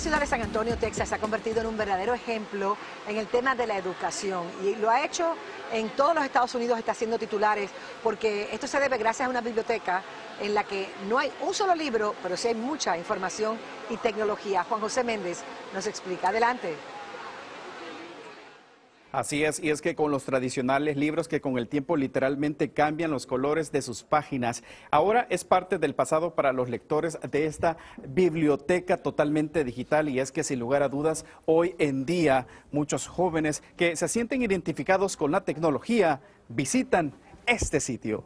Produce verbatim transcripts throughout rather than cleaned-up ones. La ciudad de San Antonio, Texas, se ha convertido en un verdadero ejemplo en el tema de la educación y lo ha hecho en todos los Estados Unidos, está haciendo titulares, porque esto se debe gracias a una biblioteca en la que no hay un solo libro, pero sí hay mucha información y tecnología. Juan José Méndez nos explica. Adelante. Así es, y es que con los tradicionales libros que con el tiempo literalmente cambian los colores de sus páginas, ahora es parte del pasado para los lectores de esta biblioteca totalmente digital, y es que sin lugar a dudas hoy en día muchos jóvenes que se sienten identificados con la tecnología visitan este sitio.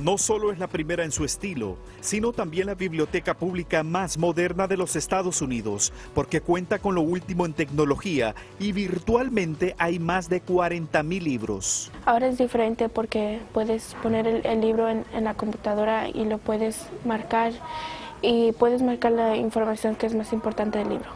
No solo es la primera en su estilo, sino también la biblioteca pública más moderna de los Estados Unidos, porque cuenta con lo último en tecnología y virtualmente hay más de cuarenta mil libros. Ahora es diferente porque puedes poner el, el libro en, en la computadora y lo puedes marcar, y puedes marcar la información que es más importante del libro.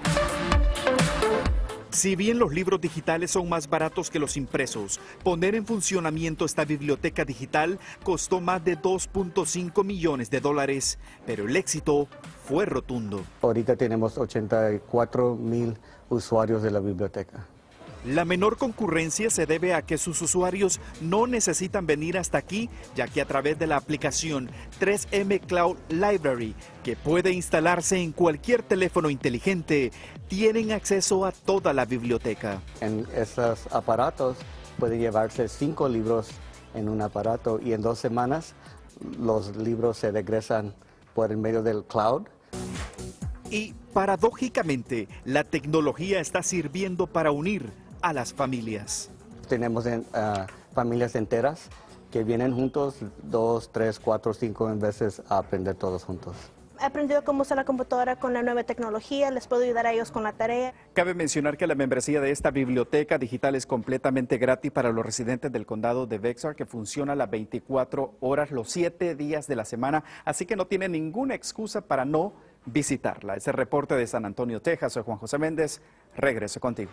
Si bien los libros digitales son más baratos que los impresos, poner en funcionamiento esta biblioteca digital costó más de dos punto cinco millones de dólares, pero el éxito fue rotundo. Ahorita tenemos ochenta y cuatro mil usuarios de la biblioteca. La menor concurrencia se debe a que sus usuarios no necesitan venir hasta aquí, ya que a través de la aplicación tres M Cloud Library, que puede instalarse en cualquier teléfono inteligente, tienen acceso a toda la biblioteca. En esos aparatos pueden llevarse cinco libros en un aparato, y en dos semanas los libros se regresan por el medio del cloud. Y paradójicamente, la tecnología está sirviendo para unir a las familias. Tenemos en, uh, familias enteras que vienen juntos dos, tres, cuatro, cinco veces a aprender todos juntos. He aprendido cómo usar la computadora con la nueva tecnología, les puedo ayudar a ellos con la tarea. Cabe mencionar que la membresía de esta biblioteca digital es completamente gratis para los residentes del condado de Bexar, que funciona las veinticuatro horas, los siete días de la semana, así que no tiene ninguna excusa para no visitarla. Es el reporte de San Antonio, Texas. Soy Juan José Méndez, regreso contigo.